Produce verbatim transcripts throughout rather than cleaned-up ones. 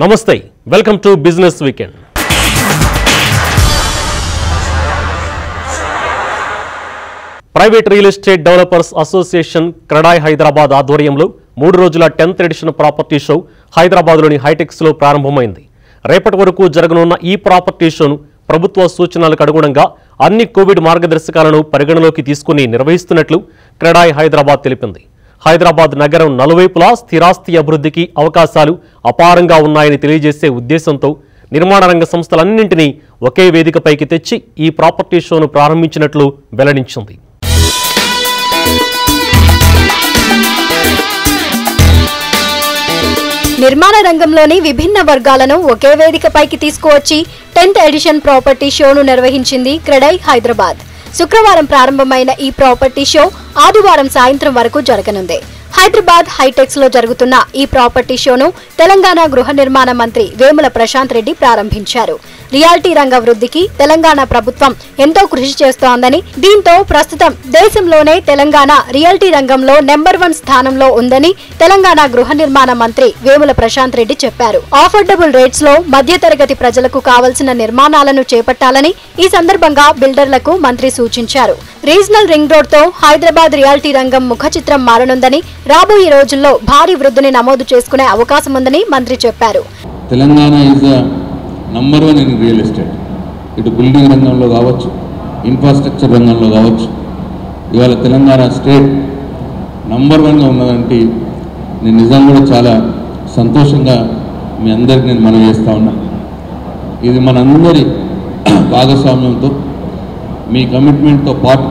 నమస్తే, welcome to business weekend. Private real estate developers association CREDAI Hyderabad ఆధ్వర్యంలో మూడు రోజుల టెన్త్ ఎడిషన్ ప్రాపర్టీ షో హైదరాబాద్లోని హైటెక్స్ లో ప్రారంభమైంది. రేపటి వరకు జరగనున్న ఈ ప్రాపర్టీ షోను ప్రభుత్వ సూచనలకు అనుగుణంగా అన్ని కోవిడ్ మార్గదర్శకాలను పరిగణలోకి తీసుకుని నిర్వహిస్తున్నట్లు క్రెడాయ్ హైదరాబాద్ తెలిపింది. హైదరాబాద్ నగరం నలువైపులా స్థిరాస్తి అభివృద్ధికి అవకాశాలు అపారంగా ఉన్నాయని తెలియజేసే ఉద్దేశంతో నిర్మాణ రంగ సంస్థలన్నింటినీ ఒకే వేదికపైకి తెచ్చి ఈ ప్రాపర్టీ షోను ప్రారంభించినట్లు వెల్లడించింది. నిర్మాణ రంగంలోని విభిన్న వర్గాలను ఒకే వేదికపైకి తీసుకువచ్చి టెన్త్ ఎడిషన్ ప్రాపర్టీ షోను నిర్వహించింది క్రెడాయ్ హైదరాబాద్. శుక్రవారం ప్రారంభమైన ఈ ప్రాపర్టీ షో ఆదివారం సాయంత్రం వరకు జరగనుంది. హైదరాబాద్ హైటెక్స్ లో జరుగుతున్న ఈ ప్రాపర్టీ షోను తెలంగాణ గృహ నిర్మాణ మంత్రి వేముల ప్రశాంత్ రెడ్డి ప్రారంభించారు. రియాల్టీ రంగ వృద్ధికి తెలంగాణ ప్రభుత్వం ఎంతో కృషి చేస్తోందని, దీంతో ప్రస్తుతం దేశంలోనే తెలంగాణ రియాల్టీ రంగంలో నెంబర్ వన్ స్థానంలో ఉందని తెలంగాణ గృహ నిర్మాణ మంత్రి వేముల ప్రశాంత్ రెడ్డి చెప్పారు. ఆఫర్డబుల్ రేట్స్ లో మధ్యతరగతి ప్రజలకు కావలసిన నిర్మాణాలను చేపట్టాలని ఈ సందర్భంగా బిల్డర్లకు మంత్రి సూచించారు. రీజనల్ రింగ్ రోడ్ తో హైదరాబాద్ రియాల్టీ రంగం ముఖ చిత్రం మారనుందని, రాబోయే రోజుల్లో భారీ వృద్ధిని నమోదు చేసుకునే అవకాశం ఉందని మంత్రి చెప్పారు. Telangana is number one in real estate. ఇటు బిల్డింగ్ రంగంలో కావచ్చు, ఇన్ఫ్రాస్ట్రక్చర్ రంగంలో కావచ్చు, ఇవాళ తెలంగాణ స్టేట్ నంబర్ వన్గా ఉన్నదంటే నేను నిజంగా కూడా చాలా సంతోషంగా మీ అందరికి నేను మనవి చేస్తూ ఉన్నా. ఇది మనందరి భాగస్వామ్యంతో మీ కమిట్మెంట్తో పాటు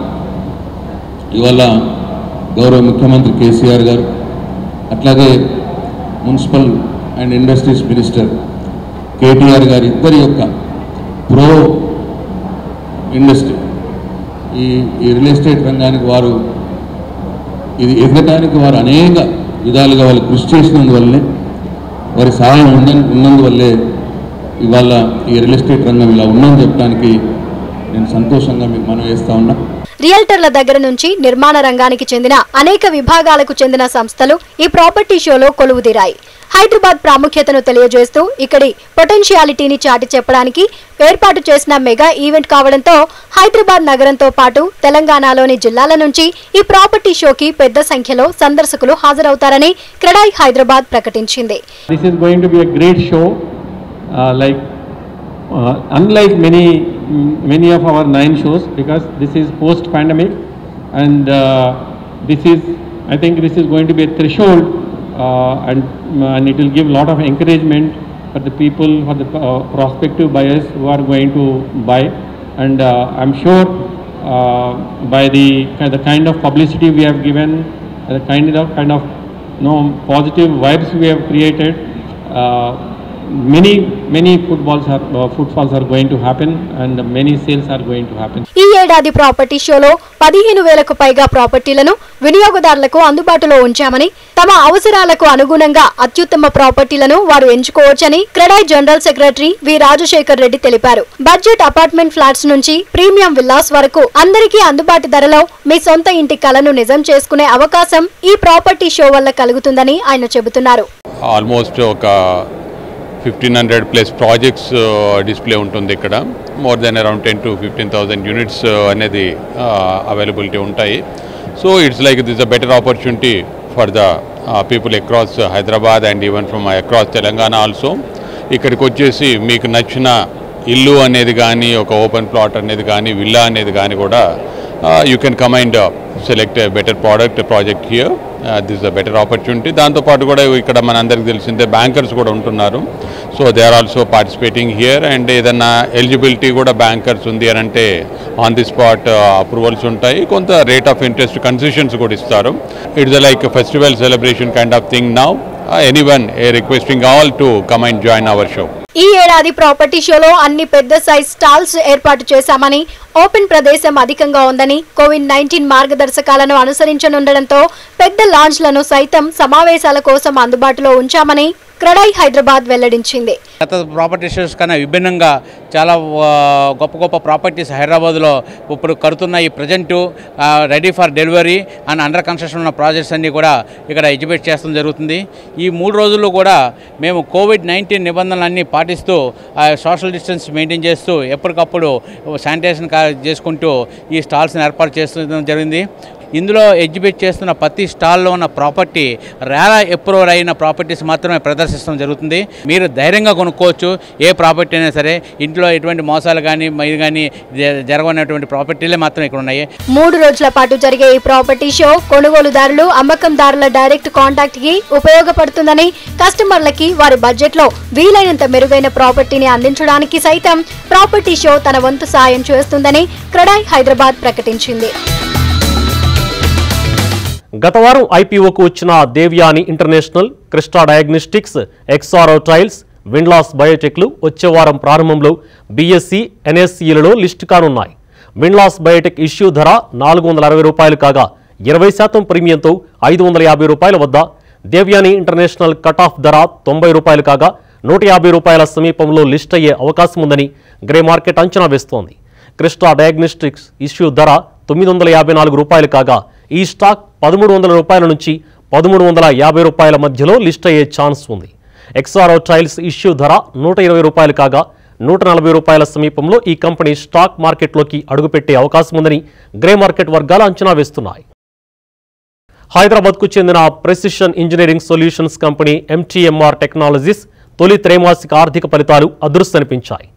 ఇవాళ గౌరవ ముఖ్యమంత్రి కేసీఆర్ గారు, అట్లాగే municipal and industries minister KTR గారు ఇద్దరి యొక్క ప్రో ఇండస్ట్రీ ఈ ఈ రియల్ ఎస్టేట్ రంగానికి వారు ఇది ఎదగటానికి వారు అనేక విధాలుగా వాళ్ళు కృషి చేసినందువల్లే, వారి సహాయం ఉంద ఉన్నందువల్లే ఇవాళ ఈ రియల్ ఎస్టేట్ రంగం ఇలా ఉందని చెప్పడానికి నేను సంతోషంగా మీకు మనవి చేస్తా ఉన్నా. రియల్టర్ల దగ్గర నుంచి నిర్మాణ రంగానికి చెందిన అనేక విభాగాలకు చెందిన సంస్థలు ఈ ప్రాపర్టీ షోలో కొలువుదీరాయి. హైదరాబాద్ ప్రాముఖ్యతను తెలియజేస్తూ ఇక్కడి పొటెన్షియాలిటీని చాటి చెప్పడానికి ఏర్పాటు చేసిన మెగా ఈవెంట్ కావడంతో హైదరాబాద్ నగరంతో పాటు తెలంగాణలోని జిల్లాల నుంచి ఈ ప్రాపర్టీ షోకి పెద్ద సంఖ్యలో సందర్శకులు హాజరవుతారని క్రెడాయ్ హైదరాబాద్ ప్రకటించింది. This is going to be a great show. Uh, like uh, unlike many many of our nine shows, because this is post pandemic and uh, this is I think this is going to be a threshold uh, and and it will give lot of encouragement for the people, for the uh, prospective buyers who are going to buy, and uh, I'm sure uh, by the the kind of publicity we have given, the kind of kind of you know, positive vibes we have created, uh, many many footballs are uh, footfalls are going to happen and many sales are going to happen. ఈ ఏడాది property షోలో పదిహేను వేలకు పైగా ప్రాపర్టీలను వినియోగదారులకు అందుబాటులో ఉంచామని, తమ అవసరాలకు అనుగుణంగా అత్యుత్తమ ప్రాపర్టీలను వారు ఎంచుకోవచ్చని CREDAI general secretary V Rajasekhar Reddy తెలిపారు. బడ్జెట్ అపార్ట్మెంట్ ఫ్లాట్స్ నుంచి ప్రీమియం విల్లాస్ వరకు అందరికీ అందుబాటు ధరలో మీ సొంత ఇంటి కలను నిజం చేసుకునే అవకాశం ఈ ప్రాపర్టీ షో వల్ల కలుగుతుందని ఆయన చెబుతున్నారు. ఆల్మోస్ట్ ఒక fifteen hundred plus projects display ఉంటుంది ఇక్కడ. More then around ten to fifteen thousand units అనేది అవైలబిలిటీ ఉంటాయి. So it's like this a better opportunity for the people across Hyderabad and even from across Telangana also. ఇక్కడికి వచ్చేసి మీకు నచ్చిన ఇల్లు అనేది కానీ, ఒక ఓపెన్ ప్లాట్ అనేది కానీ, విల్లా అనేది కానీ కూడా you can come and select better product project here. This a better opportunity. దాంతోపాటు కూడా ఇక్కడ మన అందరికి తెలిసిందే బ్యాంకర్స్ కూడా ఉంటున్నారు. So they are also participating here. And ఏదన్నా ఎలిజిబిలిటీ కూడా బ్యాంకర్స్ ఉంది అని అంటే ఆన్ ది స్పాట్ అప్రూవల్స్ ఉంటాయి. కొంత రేట్ ఆఫ్ ఇంట్రెస్ట్ కన్సెషన్స్ కూడా ఇస్తారు. It's like festival celebration kind of thing now. Anyone a requesting all to come and join our show. ఈ ఏడాది ప్రాపర్టీ షోలో అన్ని పెద్ద సైజ్ స్టాల్స్ ఏర్పాటు చేశామని, ఓపెన్ ప్రదేశం అధికంగా ఉందని, కోవిడ్ నైన్టీన్ మార్గదర్శకాలను అనుసరించనుండడంతో పెద్ద లాంజ్లను సైతం సమావేశాల కోసం అందుబాటులో ఉంచామని క్రెడై హైదరాబాద్ వెల్లడించింది. గత ప్రాపర్టీస్ కన్నా విభిన్నంగా చాలా గొప్ప గొప్ప ప్రాపర్టీస్ హైదరాబాద్లో ఇప్పుడు కడుతున్నాయి. Present ready for delivery and under construction ఉన్న ప్రాజెక్ట్స్ అన్నీ కూడా ఇక్కడ ఎగ్జిబిట్ చేస్తాం జరుగుతుంది. ఈ మూడు రోజుల్లో కూడా మేము కోవిడ్ నైన్టీన్ నిబంధనలన్నీ పాటిస్తూ సోషల్ డిస్టెన్స్ మెయింటైన్ చేస్తూ ఎప్పటికప్పుడు శానిటైజేషన్ చేసుకుంటూ ఈ స్టాల్స్ని ఏర్పాటు చేస్తూ జరిగింది. ఇందులో ఎగ్జిబిట్ చేస్తున్న ప్రతి స్టాల్లో ఉన్న ప్రాపర్టీ రేరా అప్రూవల్ అయిన ప్రాపర్టీస్ మాత్రమే ప్రదర్శించడం జరుగుతుంది. మీరు ధైర్యంగా కొనుక్కోవచ్చు. ఏ ప్రాపర్టీ అయినా సరే ఇంట్లో ఎటువంటి మోసాలు కానీ ఇది కానీ జరగనటువంటి ప్రాపర్టీలే మాత్రం ఇక్కడ ఉన్నాయి. మూడు రోజుల పాటు జరిగే ఈ ప్రాపర్టీ షో కొనుగోలుదారులు అమ్మకందారుల డైరెక్ట్ కాంటాక్ట్ కి ఉపయోగపడుతుందని, కస్టమర్లకి వారి బడ్జెట్ లో వీలైనంత మెరుగైన ప్రాపర్టీని అందించడానికి సైతం ప్రాపర్టీ షో తన వంతు సాయం చేస్తుందని క్రెడై హైదరాబాద్ ప్రకటించింది. గతవారం ఐపీఓకు వచ్చిన Devyani international, Krsnaa diagnostics, Exxaro tiles, Windlas బయోటెక్లు వచ్చేవారం ప్రారంభంలో బీఎస్ఈ, ఎన్ఎస్ఈలలో లిస్టు కానున్నాయి. విండ్లాస్ బయోటెక్ ఇష్యూ ధర నాలుగు వందల అరవై రూపాయలు కాగా ఇరవై శాతం ప్రీమియంతో ఐదు వందల యాభై రూపాయల వద్ద, దేవ్యాని ఇంటర్నేషనల్ కట్ ఆఫ్ ధర తొంభై రూపాయలు కాగా నూట యాభై రూపాయల సమీపంలో లిస్ట్ అయ్యే అవకాశం ఉందని గ్రే మార్కెట్ అంచనా వేస్తోంది. క్రిస్టా డయాగ్నోస్టిక్స్ ఇష్యూ ధర తొమ్మిది వందల యాభై నాలుగు రూపాయలు కాగా ఈ స్టాక్ పదమూడు వందల రూపాయల నుంచి పదమూడు వందల యాభై రూపాయల మధ్యలో లిస్ట్ అయ్యే ఛాన్స్ ఉంది. ఎక్సారో టైల్స్ ఇష్యూ ధర నూట ఇరవై రూపాయలు కాగా నూట నలభై రూపాయల సమీపంలో ఈ కంపెనీ స్టాక్ మార్కెట్లోకి అడుగుపెట్టే అవకాశం ఉందని గ్రే మార్కెట్ వర్గాలు అంచనా వేస్తున్నాయి. హైదరాబాద్కు చెందిన precision engineering solutions company MTAR technologies తొలి త్రైమాసిక ఆర్థిక ఫలితాలు అదృశ్యనిపించాయి.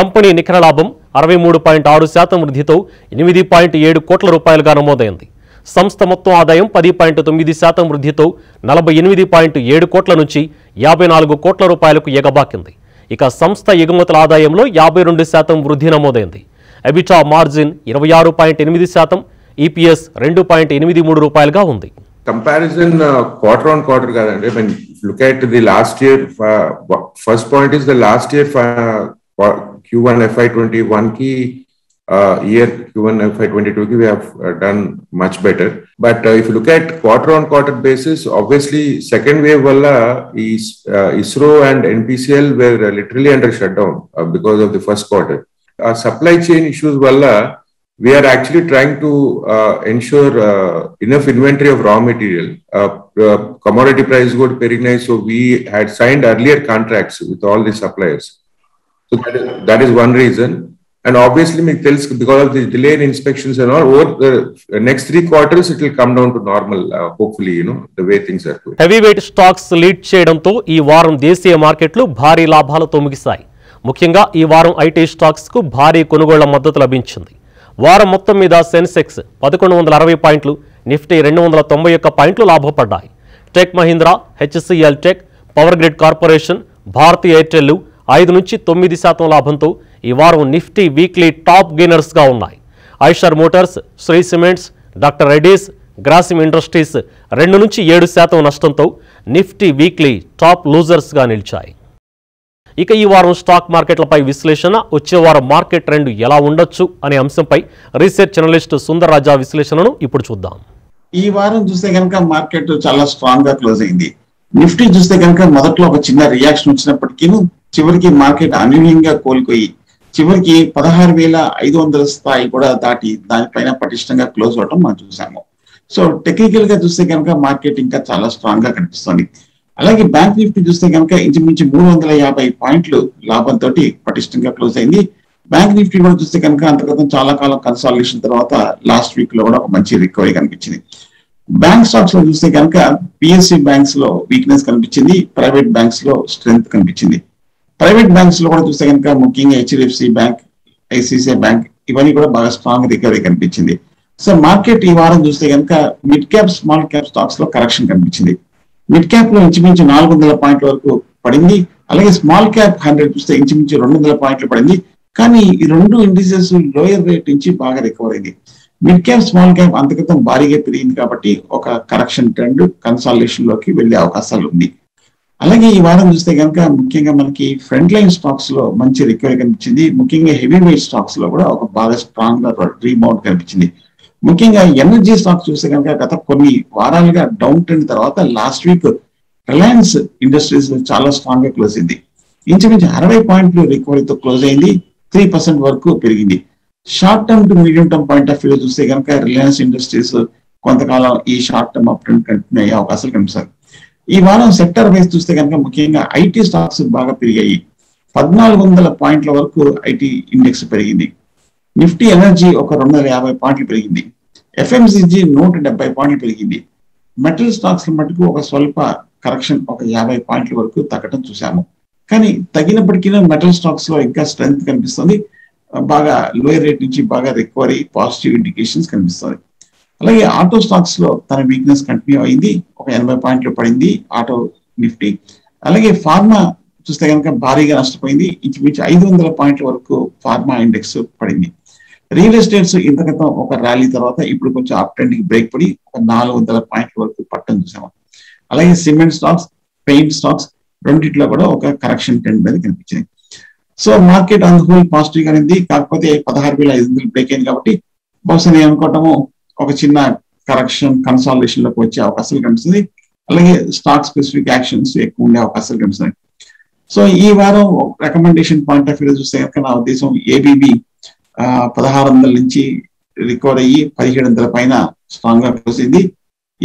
కంపెనీ నికర లాభం అరవై మూడు పాయింట్ ఆరు శాతం వృద్ధితో ఎనిమిది పాయింట్ ఏడు కోట్ల రూపాయలుగా నమోదైంది. సంస్థ మొత్తం ఆదాయం పది పాయింట్ తొమ్మిది శాతం వృద్ధితో నలభై ఎనిమిది పాయింట్ ఏడు కోట్ల నుంచి యాభై నాలుగు కోట్ల రూపాయలకు ఎగబాకింది. ఇక సంస్థ ఎగుమతుల ఆదాయంలో యాభై రెండు శాతం వృద్ధి నమోదైంది. ఎబిటా మార్జిన్ ఇరవై ఆరు పాయింట్ ఎనిమిది శాతం, ఈపీఎస్ రెండు పాయింట్ ఎనిమిది మూడు రూపాయలుగా ఉంది. కంపారిజన్ క్వార్టర్ ఆన్ క్వార్టర్ కాదండి. Look at the last year. First point is the last year Q one F Y twenty one కి Uh, year Q one F Y twenty-two, we have uh, done much better. But uh, if you look at quarter-on-quarter basis, obviously second wave valla is uh, ISRO and N P C L were uh, literally under shutdown uh, because of the first quarter. Uh, supply chain issues valla, we are actually trying to uh, ensure uh, enough inventory of raw material. Uh, uh, commodity price got perennialized, so we had signed earlier contracts with all the suppliers. So that is, that is one reason. And obviously, because of the delay in inspections and all, over the next three quarters, it will come down to normal. Uh, hopefully, you know, the way things are going. Heavyweight stocks lead చేయడంతో ఈ వారం దేశీయ మార్కెట్లు భారీ లాభాలతో ముగిశాయి. ముఖ్యంగా ఈ వారం ఐటీ స్టాక్స్ కు భారీ కొనుగోళ్ల మద్దతు లభించింది. వారం మొత్తం మీద సెన్సెక్స్ పదకొండు వందల అరవై పాయింట్లు, నిఫ్టీ రెండు వందల తొంభై ఒక్క పాయింట్లు లాభపడ్డాయి. Tech Mahindra, HCL Tech, power grid corporation, Bharti Airtel ఐదు నుంచి తొమ్మిది శాతం లాభంతో ఈ వారం నిఫ్టీ వీక్లీ టాప్ గెయినర్స్గా ఉన్నాయి. Eicher Motors, Shree cements, doctor Reddy's, Grasim Industries రెండు నుంచి ఏడు శాతం నష్టంతో నిఫ్టీ వీక్లీ టాప్ లూజర్స్గా నిలిచాయి. ఇక ఈ వారం స్టాక్ మార్కెట్లపై విశ్లేషణ, వచ్చే వారం మార్కెట్ ట్రెండ్ ఎలా ఉండొచ్చు అనే అంశంపై రీసెర్చ్ జర్నలిస్ట్ సుందర్ రాజా విశ్లేషణను ఇప్పుడు చూద్దాం. ఈ వారం చూస్తే కనుక మార్కెట్ చాలా స్ట్రాంగ్గా క్లోజ్ అయింది. నిఫ్టీ చూస్తే కనుక మొదట్లో ఒక చిన్న రియాక్షన్ వచ్చినప్పటికీ చివరికి మార్కెట్ అనూహ్యంగా కోల్పోయి చివరికి పదహారు వేల ఐదు వందల స్థాయి కూడా దాటి దానిపైన పటిష్టంగా క్లోజ్ అవడం మనం చూసాము. సో టెక్నికల్ గా చూస్తే కనుక మార్కెట్ ఇంకా చాలా స్ట్రాంగ్ గా కనిపిస్తుంది. అలాగే బ్యాంక్ నిఫ్టీ చూస్తే కనుక ఇంచుమించు మూడు వందల యాభై పాయింట్లు లాభంతో పటిష్టంగా క్లోజ్ అయింది. బ్యాంక్ నిఫ్టీ కూడా చూస్తే కనుక అంతర్గతం చాలా కాలం కన్సాలిడేషన్ తర్వాత లాస్ట్ వీక్ లో కూడా ఒక మంచి రికవరీ కనిపించింది. బ్యాంక్ స్టాక్స్ లో చూస్తే కనుక పిఎస్సి బ్యాంక్స్ లో వీక్నెస్ కనిపించింది, ప్రైవేట్ బ్యాంక్స్ లో స్ట్రెంగ్త్ కనిపించింది. ప్రైవేట్ బ్యాంక్స్ లో కూడా చూస్తే కనుక ముఖ్యంగా హెచ్డిఎఫ్సి బ్యాంక్, ఐసిఐసిఐ బ్యాంక్ ఇవన్నీ కూడా బాగా స్ట్రాంగ్ రికవరీ కనిపించింది. సో మార్కెట్ ఈ వారం చూస్తే కనుక mid cap, small cap stocks లో కరెక్షన్ కనిపించింది. మిడ్ క్యాప్ లో ఇంచుమించు నాలుగు వందల పాయింట్ల వరకు పడింది. అలాగే స్మాల్ క్యాప్ హండ్రెడ్ చూస్తే ఇంచుమించు రెండు వందల పాయింట్లు పడింది. కానీ ఈ రెండు ఇండిసెస్ లోయర్ రేట్ నుంచి బాగా రికవర్ అయింది. మిడ్ క్యాప్, స్మాల్ క్యాప్ అంతకంత భారీగా పెరిగింది కాబట్టి ఒక కరెక్షన్ ట్రెండ్ కన్సాలిడేషన్ లోకి వెళ్లే అవకాశాలు ఉంది. అలాగే ఈ వారం చూస్తే కనుక ముఖ్యంగా మనకి ఫ్రంట్ లైన్ స్టాక్స్ లో మంచి రికవరీ కనిపించింది. ముఖ్యంగా హెవీ వెయిట్ స్టాక్స్ లో కూడా ఒక బాగా స్ట్రాంగ్ గా రీబౌండ్ కనిపించింది. ముఖ్యంగా ఎనర్జీ స్టాక్స్ చూస్తే కనుక గత కొన్ని వారాలుగా డౌన్ ట్రెండ్ తర్వాత లాస్ట్ వీక్ రిలయన్స్ ఇండస్ట్రీస్ చాలా స్ట్రాంగ్ గా క్లోజ్ అయింది. ఇంచుమించు అరవై పాయింట్లు రికవరీతో క్లోజ్ అయింది, త్రీ పర్సెంట్ వరకు పెరిగింది. Short term to medium term point of view చూస్తే కనుక రిలయన్స్ ఇండస్ట్రీస్ కొంతకాలం ఈ short term up trend continue అయ్యే అవకాశాలు కనిపిస్తాయి. ఈ వారం సెక్టర్ వైస్ చూస్తే కనుక ముఖ్యంగా ఐటీ స్టాక్స్ బాగా పెరిగాయి. పద్నాలుగు వందల పాయింట్ల వరకు ఐటీ ఇండెక్స్ పెరిగింది. నిఫ్టీ ఎనర్జీ ఒక రెండు వందల యాభై పాయింట్లు పెరిగింది. ఎఫ్ఎంసీజీ నూట డెబ్బై పాయింట్లు పెరిగింది. మెటల్ స్టాక్స్ మటుకు ఒక స్వల్ప కరెక్షన్ ఒక యాభై పాయింట్ల వరకు తగ్గడం చూసాము. కానీ తగినప్పటికీ మెటల్ స్టాక్స్ లో ఇంకా స్ట్రెంత్ కనిపిస్తుంది. బాగా లోయర్ రేట్ నుంచి బాగా రికవరీ పాజిటివ్ ఇండికేషన్స్ కనిపిస్తుంది. అలాగే ఆటో స్టాక్స్ లో తన వీక్నెస్ కంటిన్యూ అయింది, ఒక ఎనభై పాయింట్లు పడింది ఆటో నిఫ్టీ. అలాగే ఫార్మా చూస్తే కనుక భారీగా నష్టపోయింది, ఇంచుమించు ఐదు వందల పాయింట్ల వరకు ఫార్మా ఇండెక్స్ పడింది. రియల్ ఎస్టేట్స్ ఇంత క్రితం ఒక ర్యాలీ తర్వాత ఇప్పుడు కొంచెం అప్ ట్రెండ్ కి బ్రేక్ పడి ఒక నాలుగు వందల పాయింట్ల వరకు పట్టడం చూసాము. అలాగే సిమెంట్ స్టాక్స్, పెయింట్ స్టాక్స్ రెండిట్లో కూడా ఒక కరెక్షన్ ట్రెండ్ మీద కనిపించింది. So market on the whole positive గా ఉంది. కాకపోతే పదహారు వేల ఐదు వందలు బ్రేక్ అయింది కాబట్టి బహుశా నేను అనుకోవటము ఒక చిన్న కరెక్షన్ కన్సాలిడేషన్ లోకి వచ్చే అవకాశాలు కనిపిస్తుంది. అలాగే స్టాక్ స్పెసిఫిక్ యాక్షన్స్ ఎక్కువ ఉండే అవకాశాలు కనిపిస్తున్నాయి. సో ఈ వారం రికమెండేషన్ పాయింట్ ఆఫ్ వ్యూ చూస్తే కనుక నా ఉద్దేశం ఏబీబీ పదహారు వందల నుంచి రికవర్ అయ్యి పదిహేడు వందల పైన స్ట్రాంగ్ గా పోసింది.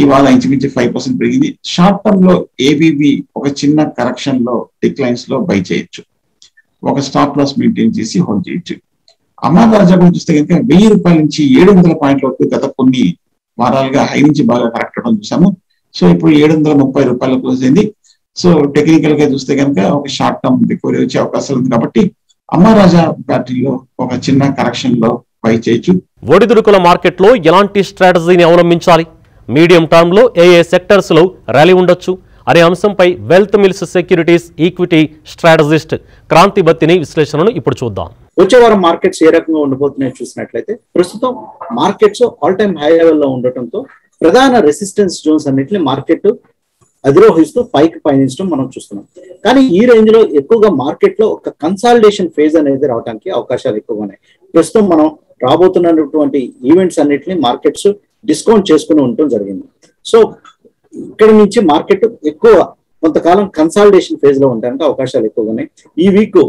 ఈ వారం ఇంచుమించి ఫైవ్ పర్సెంట్ పెరిగింది. షార్ట్ టర్మ్ లో ఏబీబీ ఒక చిన్న కరెక్షన్ లో డిక్లైన్స్ లో బై చేయొచ్చు, ఒక స్టాప్ లాస్ మెయింటైన్ చేసి హోల్డ్ చేయొచ్చు. అమర్ రాజా గురించి చూస్తే కనుక వెయ్యి రూపాయల నుంచి ఏడు వందల పాయింట్ల వరకు గత కొన్ని వారాలుగా హై నుంచి బాగా కరెక్ట్ అవ్వడం చూసాము. సో ఇప్పుడు ఏడు వందల ముప్పై రూపాయలు క్లోజ్ అయింది. సో టెక్నికల్ గా చూస్తే కనుక ఒక షార్ట్ టర్మ్ రికవరీ వచ్చే అవకాశాలు ఉంది కాబట్టి అమర్ రాజా బ్యాటరీలో ఒక చిన్న కరెక్షన్ లో బై చేయొచ్చు. ఒడిదుడుకుల మార్కెట్ లో ఎలాంటి స్ట్రాటజీని అవలంబించాలి, మీడియం టర్మ్ లో ఏ ఏ సెక్టర్స్ లో ర్యాలీ ఉండొచ్చు అనే అంశంపై wealth mills securities equity strategist Kranthi Battini విశ్లేషణను ఇప్పుడు చూద్దాం. వచ్చే వారం మార్కెట్స్ ఏ రకంగా ఉండబోతున్నాయో చూసినట్లయితే ప్రస్తుతం మార్కెట్స్ ఆల్ టైమ్ హై లెవెల్లో ఉండటంతో ప్రధాన రెసిస్టెన్స్ జోన్స్ అన్నింటినీ మార్కెట్ అధిరోహిస్తూ పైకి పయనించడం మనం చూస్తున్నాం. కానీ ఈ రేంజ్ లో ఎక్కువగా మార్కెట్ లో ఒక కన్సాలిడేషన్ ఫేజ్ అనేది రావడానికి అవకాశాలు ఎక్కువగా ఉన్నాయి. ప్రస్తుతం మనం రాబోతున్నటువంటి ఈవెంట్స్ అన్నింటినీ మార్కెట్స్ డిస్కౌంట్ చేసుకుని ఉండటం జరిగింది. సో ఇక్కడ నుంచి మార్కెట్ ఎక్కువ కొంతకాలం కన్సాలిడేషన్ ఫేజ్ లో ఉండడానికి అవకాశాలు ఎక్కువగా ఉన్నాయి. ఈ వీక్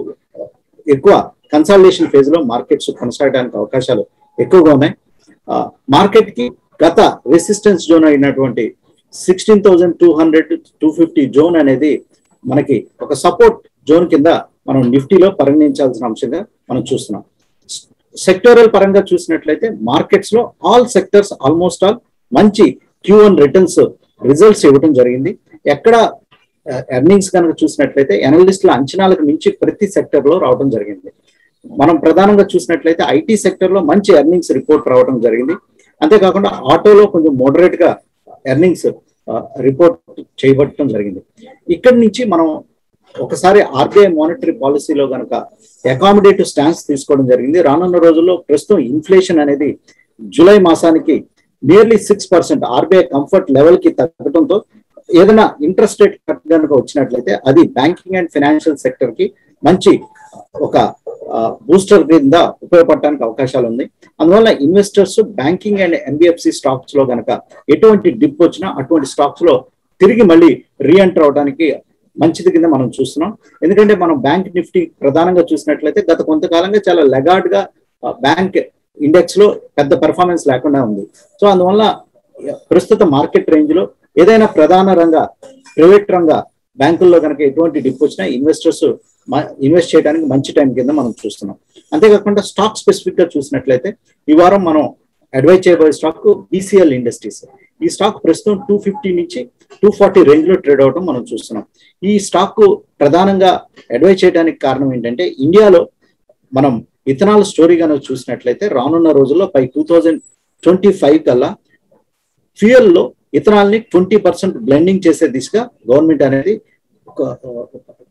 ఎక్కువ కన్సాలిడేషన్ ఫేజ్ లో మార్కెట్స్ కొనసాగడానికి అవకాశాలు ఎక్కువగా ఉన్నాయి. మార్కెట్ కి గత రెసిస్టెన్స్ జోన్ అయినటువంటి sixteen thousand two hundred two fifty zone అనేది మనకి ఒక సపోర్ట్ జోన్ కింద మనం నిఫ్టీలో పరిగణించాల్సిన అంశంగా మనం చూస్తున్నాం. సెక్టోరల్ పరంగా చూసినట్లయితే మార్కెట్స్ లో ఆల్ సెక్టర్స్ ఆల్మోస్ట్ ఆల్ మంచి క్యూ వన్ రిటర్న్స్ రిజల్ట్స్ ఇవ్వడం జరిగింది. ఎక్కడ ఎర్నింగ్స్ కనుక చూసినట్లయితే ఎనలిస్టుల అంచనాలకు మించి ప్రతి సెక్టర్ లో రావడం జరిగింది. మనం ప్రధానంగా చూసినట్లయితే ఐటీ సెక్టర్ లో మంచి ఎర్నింగ్స్ రిపోర్ట్ రావడం జరిగింది. అంతేకాకుండా ఆటోలో కొంచెం మోడరేట్ గా ఎర్నింగ్స్ రిపోర్ట్ చేయబడటం జరిగింది. ఇక్కడి నుంచి మనం ఒకసారి ఆర్బీఐ మానిటరీ పాలసీలో కనుక అకామిడేటివ్ స్టాన్స్ తీసుకోవడం జరిగింది. రానున్న రోజుల్లో ప్రస్తుతం ఇన్ఫ్లేషన్ అనేది జూలై మాసానికి nearly six percent RBI comfort level కి తగ్గడంతో ఏదైనా ఇంట్రెస్ట్ రేట్ కట్ కనుక వచ్చినట్లయితే అది బ్యాంకింగ్ అండ్ ఫైనాన్షియల్ సెక్టర్ కి మంచి ఒక బూస్టర్ కింద ఉపయోగపడటానికి అవకాశాలు ఉన్నాయి. అందువల్ల investors banking and NBFC stocks లో కనుక ఎటువంటి డిప్ వచ్చినా అటువంటి స్టాక్స్ లో తిరిగి మళ్ళీ రీఎంటర్ అవడానికి మంచిది కింద మనం చూస్తున్నాం. ఎందుకంటే మనం బ్యాంక్ నిఫ్టీ ప్రధానంగా చూసినట్లయితే గత కొంతకాలంగా చాలా లెగార్డ్ గా బ్యాంక్ ఇండెక్స్ లో పెద్ద పెర్ఫార్మెన్స్ లేకుండా ఉంది. సో అందువల్ల ప్రస్తుత మార్కెట్ రేంజ్ లో ఏదైనా ప్రధాన రంగ ప్రైవేట్ రంగ బ్యాంకుల్లో కనుక ఎటువంటి డిప్ వచ్చినా ఇన్వెస్టర్స్ ఇన్వెస్ట్ చేయడానికి మంచి టైం కింద మనం చూస్తున్నాం. అంతేకాకుండా స్టాక్ స్పెసిఫిక్ గా చూసినట్లయితే ఈ వారం మనం అడ్వైజ్ చేయబోయే స్టాక్ బీసీఎల్ ఇండస్ట్రీస్. ఈ స్టాక్ ప్రస్తుతం టూ ఫిఫ్టీ నుంచి టూ ఫార్టీ రేంజ్ లో ట్రేడ్ అవడం మనం చూస్తున్నాం. ఈ స్టాక్ ప్రధానంగా అడ్వైజ్ చేయడానికి కారణం ఏంటంటే ఇండియాలో మనం ఇథనాల్ స్టోరీ కనుక చూసినట్లయితే రానున్న రోజుల్లో పై టూ థౌజండ్ ట్వంటీ ఫైవ్ కల్లా ఫ్యూయల్లో ఇథనాల్ ని ట్వంటీ పర్సెంట్ బ్లెండింగ్ చేసే దిశగా గవర్నమెంట్ అనేది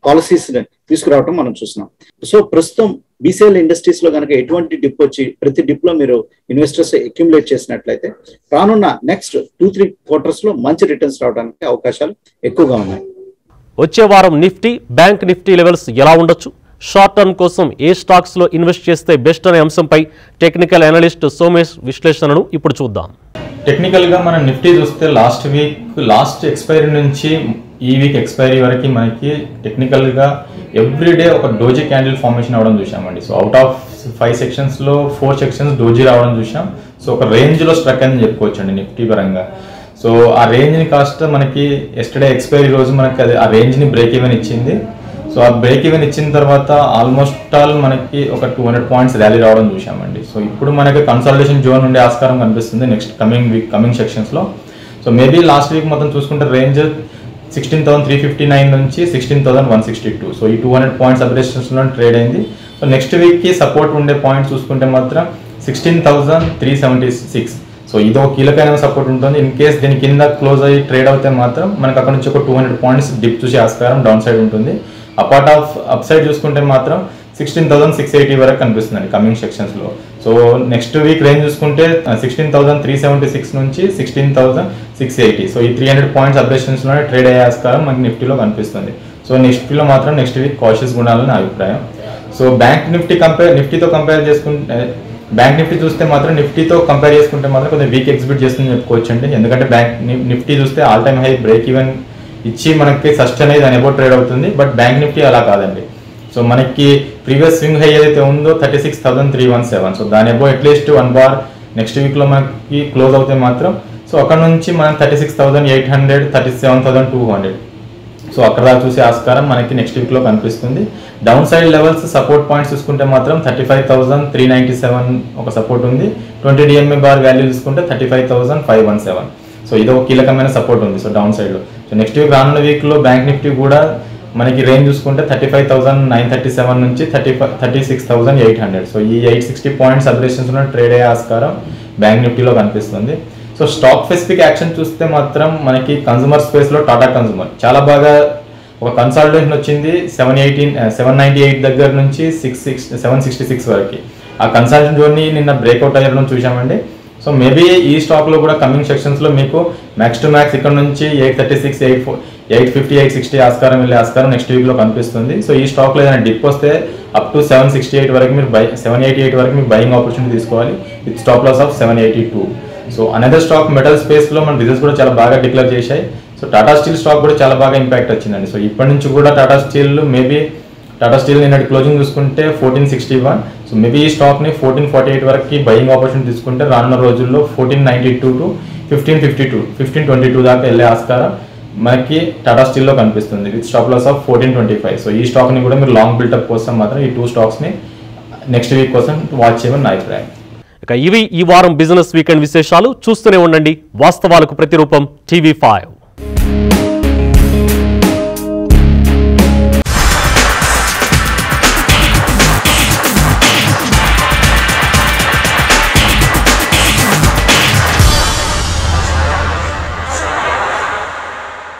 పాలసీస్ తీసుకురావడం మనం చూస్తున్నాం. సో ప్రస్తుతం బీసీఎల్ ఇండస్ట్రీస్ లో కనుక ఎటువంటి డిప్ వచ్చి ప్రతి డిప్ లో మీరు ఇన్వెస్టర్స్ అక్యుములేట్ చేసినట్లయితే రానున్న నెక్స్ట్ టూ త్రీ క్వార్టర్స్ లో మంచి రిటర్న్స్ రావడానికి అవకాశాలు ఎక్కువగా ఉన్నాయి. వచ్చే వారం నిఫ్టీ, బ్యాంక్ నిఫ్టీ లెవెల్స్ ఎలా ఉండొచ్చు, షార్ట్ టర్మ్ కోసం ఏ స్టాక్స్ లో ఇన్వెస్ట్ చేస్తే బెస్ట్ అనే అంశంపై టెక్నికల్ అనలిస్ట్ సోమేష్ విశ్లేషణను ఇప్పుడు చూద్దాం. టెక్నికల్ గా మనం నిఫ్టీ చూస్తే లాస్ట్ వీక్ లాస్ట్ ఎక్స్పైరీ నుంచి ఈ వీక్ ఎక్స్పైరీ వరకు మనకి టెక్నికల్గా ఎవ్రీడే ఒక డోజీ క్యాండిల్ ఫార్మేషన్ అవడం చూసామండి. సో అవుట్ ఆఫ్ ఫైవ్ సెక్షన్స్లో ఫోర్ సెక్షన్స్ డోజీ రావడం చూసాం. సో ఒక రేంజ్లో స్ట్రక్ అని చెప్పుకోవచ్చు అండి నిఫ్టీ పరంగా. సో ఆ రేంజ్ని కాస్త మనకి ఎస్టర్డే ఎక్స్పైరీ రోజు మనకి అది ఆ రేంజ్ని బ్రేక్ ఈవెన్ ఇచ్చింది. సో ఆ బ్రేక్ ఈవెన్ ఇచ్చిన తర్వాత ఆల్మోస్ట్ ఆల్ మనకి ఒక టూ హండ్రెడ్ పాయింట్స్ ర్యాలీ రావడం చూసామండి. సో ఇప్పుడు మనకి కన్సల్టేషన్ జోన్ ఉండే ఆస్కారం కనిపిస్తుంది నెక్స్ట్ కమింగ్ వీక్ కమింగ్ సెక్షన్స్లో. సో మేబీ లాస్ట్ వీక్ మొత్తం చూసుకుంటే range sixteen thousand three fifty nine నుంచి sixteen thousand one sixty two so ఈ టూ హండ్రెడ్ పాయింట్స్ అబ్రేషన్స్లో ట్రేడ్ అయింది. సో నెక్స్ట్ వీక్కి సపోర్ట్ ఉండే పాయింట్స్ చూసుకుంటే మాత్రం sixteen thousand three seventy six so ఇదో కీలకమైన సపోర్ట్ ఉంటుంది. ఇన్ కేస్ దీని కింద క్లోజ్ అయ్యి ట్రేడ్ అవుతే మాత్రం మనకు అక్కడ నుంచి ఒక టూ హండ్రెడ్ పాయింట్స్ డిప్ చూసే ఆస్కారం డౌన్ సైడ్ ఉంటుంది. అపార్ట్ ఆఫ్ అప్ సైడ్ చూసుకుంటే మాత్రం సిక్స్టీన్ థౌసండ్ సిక్స్ ఎయిటీ వరకు కనిపిస్తుందండి కమింగ్ సెక్షన్స్లో. సో నెక్స్ట్ వీక్ రేంజ్ చూసుకుంటే sixteen thousand three seventy six నుంచి sixteen thousand six eighty so ఈ త్రీ హండ్రెడ్ పాయింట్స్ అబ్రేషన్స్లోనే ట్రేడ్ అయ్యే ఆస్కారం మనకి నిఫ్టీలో కనిపిస్తుంది. సో నిఫ్టీలో మాత్రం నెక్స్ట్ వీక్ కాషియస్గా ఉండాలని నా అభిప్రాయం. సో బ్యాంక్ నిఫ్టీ కంపేర్ నిఫ్టీతో కంపేర్ చేసుకుంటే బ్యాంక్ నిఫ్టీ చూస్తే మాత్రం నిఫ్టీతో కంపేర్ చేసుకుంటే మాత్రం కొంచెం వీక్ ఎగ్జిబిట్ చేస్తుందని చెప్పుకోవచ్చు అండి. ఎందుకంటే బ్యాంక్ నిఫ్టీ చూస్తే all time high break even ఇచ్చి మనకి సస్టైన్ అయ్యి దాని అబౌట్ ట్రేడ్ అవుతుంది. బట్ బ్యాంక్ నిఫ్టీ అలా కాదండి. సో మనకి ప్రీవియస్ స్వింగ్ హై ఏదైతే ఉందో thirty six thousand three one seven so దాని about at least one bar next వీక్లో మనకి క్లోజ్ అవుతే మాత్రం సో అక్కడ నుంచి మనం thirty six thousand eight hundred thirty seven thousand two hundred so అక్కడ దాకా చూసే ఆస్కారం మనకి నెక్స్ట్ వీక్లో కనిపిస్తుంది. Down side levels support points చూసుకుంటే మాత్రం thirty five thousand three ninety seven ఒక సపోర్ట్ ఉంది. ట్వంటీ డిఎంఏ బార్ వాల్యూ చూసుకుంటే thirty five thousand five one seven so ఇదో కీలకమైన సపోర్ట్ ఉంది. సో డౌన్ సైడ్లో సో నెక్స్ట్ వీక్ రానున్న వీక్లో బ్యాంక్ నిఫ్టీ కూడా మనకి రేంజ్ చూసుకుంటే thirty five thousand nine thirty seven నుంచి thirty five thirty six thousand eight hundred so ఈ ఎయిట్ సిక్స్టీ పాయింట్స్ అబ్రేషన్స్లో ట్రేడ్ అయ్యే ఆస్కారం బ్యాంక్ నిఫ్టీలో కనిపిస్తుంది. సో స్టాక్ స్పెసిఫిక్ యాక్షన్ చూస్తే మాత్రం మనకి కన్సూమర్ స్పేస్లో టాటా కన్సూమర్ చాలా బాగా ఒక కన్సాలిడేషన్ వచ్చింది. Seven eighteen seven ninety eight దగ్గర నుంచి six six seven sixty six వరకు ఆ కన్సాలిడేషన్ జోన్ని నిన్న బ్రేక్అవుట్ అయ్యడం చూసామండి. సో మేబీ ఈ స్టాక్లో కూడా కమింగ్ సెక్షన్స్లో మీకు మ్యాక్స్ టు మ్యాక్స్ ఇక్కడ నుంచి eight thirty six eight four eight fifty eight sixty ఆస్కారం వెళ్ళే ఆస్కారం నెక్స్ట్ వీక్లో కనిపిస్తుంది. సో ఈ స్టాక్లో ఏదైనా డిప్ వస్తే up to seven sixty eight వరకు మీరు బై సెవెన్ ఎయిటీ ఎయిట్ వరకు మీరు బయింగ్ ఆపర్చునిటీ తీసుకోవాలి with stop loss of seven eighty two so another stock metal స్పేస్లో మన రిజల్ట్స్ కూడా చాలా బాగా డిక్లేర్ చేశాయి. సో టాటా స్టీల్ స్టాక్ కూడా చాలా బాగా ఇంపాక్ట్ వచ్చిందండి. సో ఇప్పటి నుంచి కూడా Tata steel maybe Tata steel నిన్నటి క్లోజింగ్ చూసుకుంటే fourteen sixty one so maybe ఈ స్టాక్ని ఫోర్టీన్ ఫార్టీ ఎయిట్ వరకు బయింగ్ ఆపర్చునిటీ తీసుకుంటే రానున్న రోజుల్లో fourteen ninety two to fifteen fifty two fifteen twenty two దాకా వెళ్ళే ఆస్కారం మనకి టాటా స్టీల్లో కనిపిస్తుంది with stop loss of fourteen twenty five so ఈ స్టాక్ని కూడా మీరు లాంగ్ బిల్డప్ కోసం మాత్రం ఈ టూ స్టాక్స్ని నెక్స్ట్ వీక్ కోసం వాచ్ చేయమని నా అభిప్రాయం. ఇవి ఈ వారం బిజినెస్ వీకెండ్ విశేషాలు. చూస్తూనే ఉండండి వాస్తవాలకు ప్రతిరూపం టీవీ ఫైవ్.